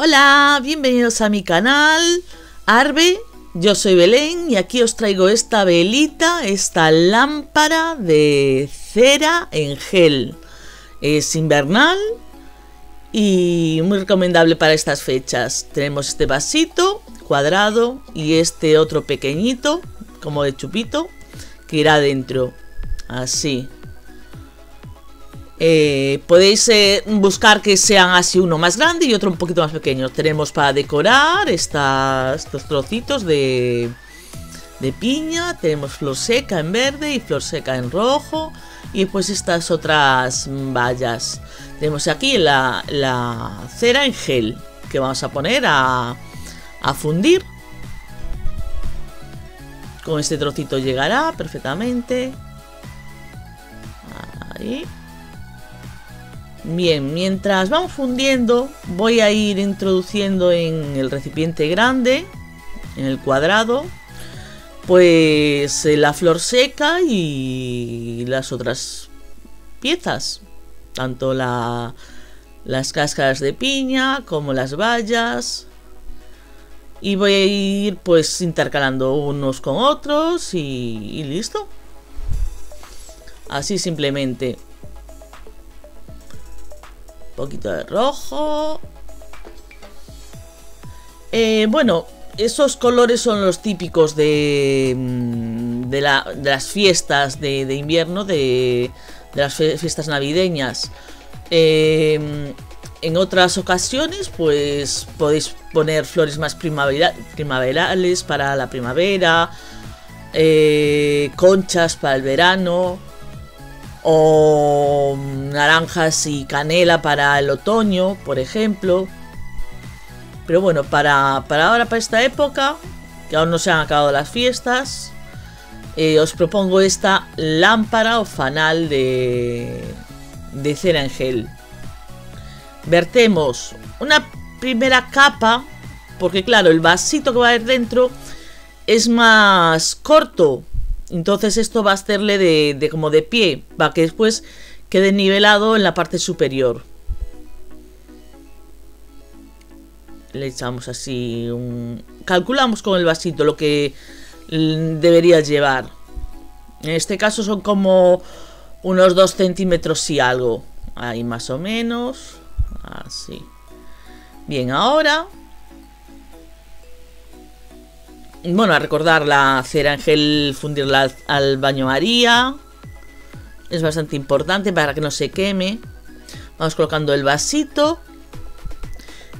Hola, bienvenidos a mi canal Arbe, yo soy Belén y aquí os traigo esta velita, esta lámpara de cera en gel. Es invernal y muy recomendable para estas fechas. Tenemos este vasito cuadrado y este otro pequeñito, como de chupito, que irá dentro, así. Podéis buscar que sean así, uno más grande y otro un poquito más pequeño. Tenemos para decorar estos trocitos de piña. Tenemos flor seca en verde y flor seca en rojo. Y pues estas otras vallas. Tenemos aquí la cera en gel, que vamos a poner a fundir. Con este trocito llegará perfectamente. Ahí. Bien, mientras vamos fundiendo, voy a ir introduciendo en el recipiente grande, en el cuadrado, pues la flor seca y las otras piezas. Tanto las cáscaras de piña como las bayas. Y voy a ir pues intercalando unos con otros y listo. Así simplemente. Poquito de rojo. Bueno, esos colores son los típicos de las fiestas de invierno, de las fiestas navideñas. En otras ocasiones, pues podéis poner flores más primaverales para la primavera, conchas para el verano, o naranjas y canela para el otoño, por ejemplo. Pero bueno, para ahora, para esta época, que aún no se han acabado las fiestas, os propongo esta lámpara o fanal de cera en gel. Vertemos una primera capa, porque claro, el vasito que va a ir dentro es más corto. Entonces esto va a hacerle como de pie, para que después quede nivelado en la parte superior. Le echamos así calculamos con el vasito lo que debería llevar. En este caso son como unos 2 centímetros y algo. Ahí más o menos. Así. Bien, ahora... Bueno, a recordar la cera en gel, fundirla al baño María. Es bastante importante para que no se queme. Vamos colocando el vasito.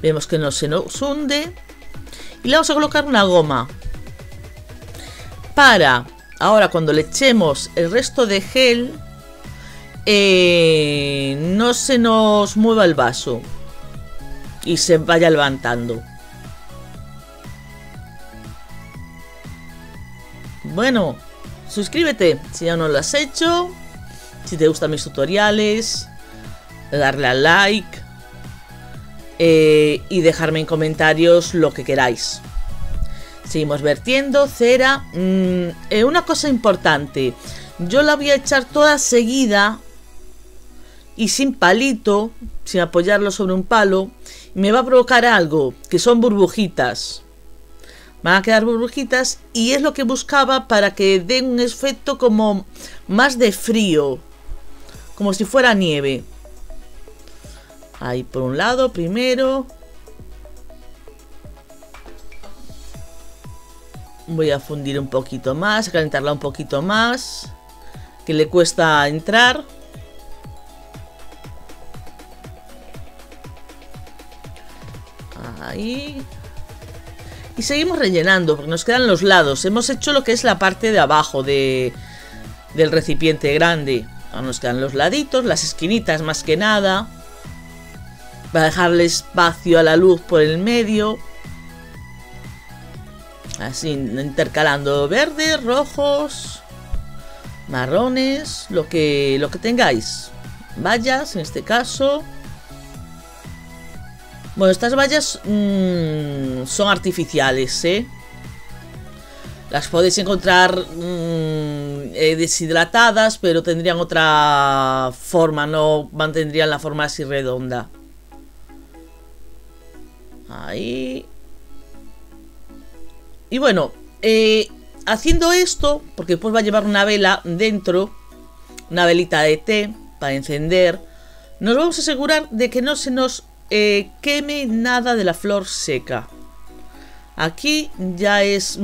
Vemos que no se nos hunde. Y le vamos a colocar una goma. Para, ahora cuando le echemos el resto de gel, no se nos mueva el vaso y se vaya levantando. Bueno, suscríbete si ya no lo has hecho, si te gustan mis tutoriales, darle al like y dejarme en comentarios lo que queráis. Seguimos vertiendo cera. Una cosa importante, yo la voy a echar toda seguida y sin palito, sin apoyarlo sobre un palo, y me va a provocar algo, que son burbujitas. Van a quedar burbujitas y es lo que buscaba para que den un efecto como más de frío. Como si fuera nieve. Ahí por un lado primero. Voy a fundir un poquito más, a calentarla un poquito más. Que le cuesta entrar. Ahí... Y seguimos rellenando, porque nos quedan los lados. Hemos hecho lo que es la parte de abajo del recipiente grande. Ahora nos quedan los laditos, las esquinitas más que nada. Para dejarle espacio a la luz por el medio. Así, intercalando verdes, rojos, marrones, lo que tengáis. Vallas, en este caso... Bueno, estas vallas son artificiales, ¿eh? Las podéis encontrar deshidratadas, pero tendrían otra forma, no mantendrían la forma así redonda. Ahí. Y bueno, haciendo esto, porque después va a llevar una vela dentro, una velita de té para encender, nos vamos a asegurar de que no se nos queme nada de la flor seca. Aquí ya es,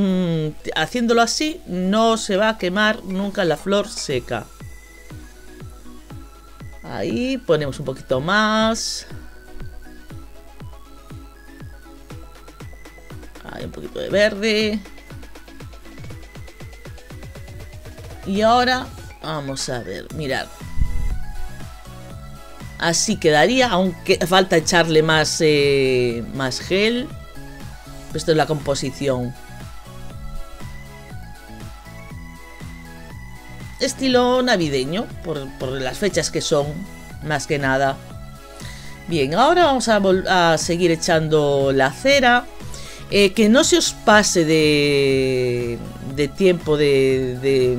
haciéndolo así, no se va a quemar nunca la flor seca. Ahí ponemos un poquito más. Ahí un poquito de verde. Y ahora vamos a ver, mirad. Así quedaría, aunque falta echarle más, más gel. Esto es la composición. Estilo navideño, por las fechas que son, más que nada. Bien, ahora vamos a seguir echando la cera. Que no se os pase de tiempo de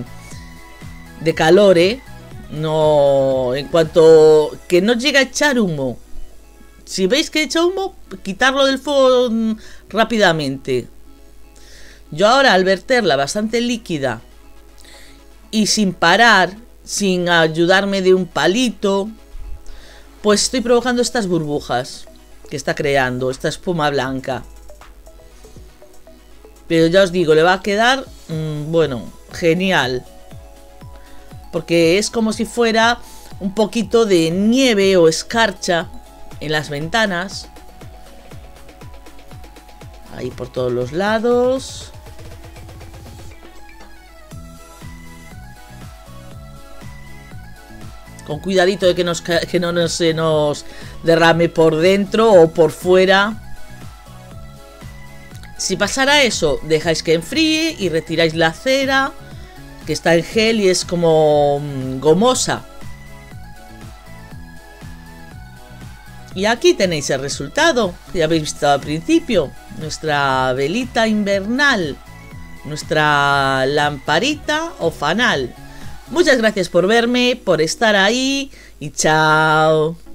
calor, ¿eh? No, en cuanto que no llegue a echar humo. Si veis que echa humo, quitarlo del fuego rápidamente. Yo ahora, al verterla bastante líquida y sin parar, sin ayudarme de un palito, pues estoy provocando estas burbujas que está creando, esta espuma blanca. Pero ya os digo, le va a quedar, bueno, genial. Porque es como si fuera un poquito de nieve o escarcha en las ventanas. Ahí por todos los lados. Con cuidadito de que no se nos derrame por dentro o por fuera. Si pasara eso, dejáis que enfríe y retiráis la cera, que está en gel y es como gomosa. Y aquí tenéis el resultado, que ya habéis visto al principio. Nuestra velita invernal, nuestra lamparita o fanal. Muchas gracias por verme, por estar ahí y chao.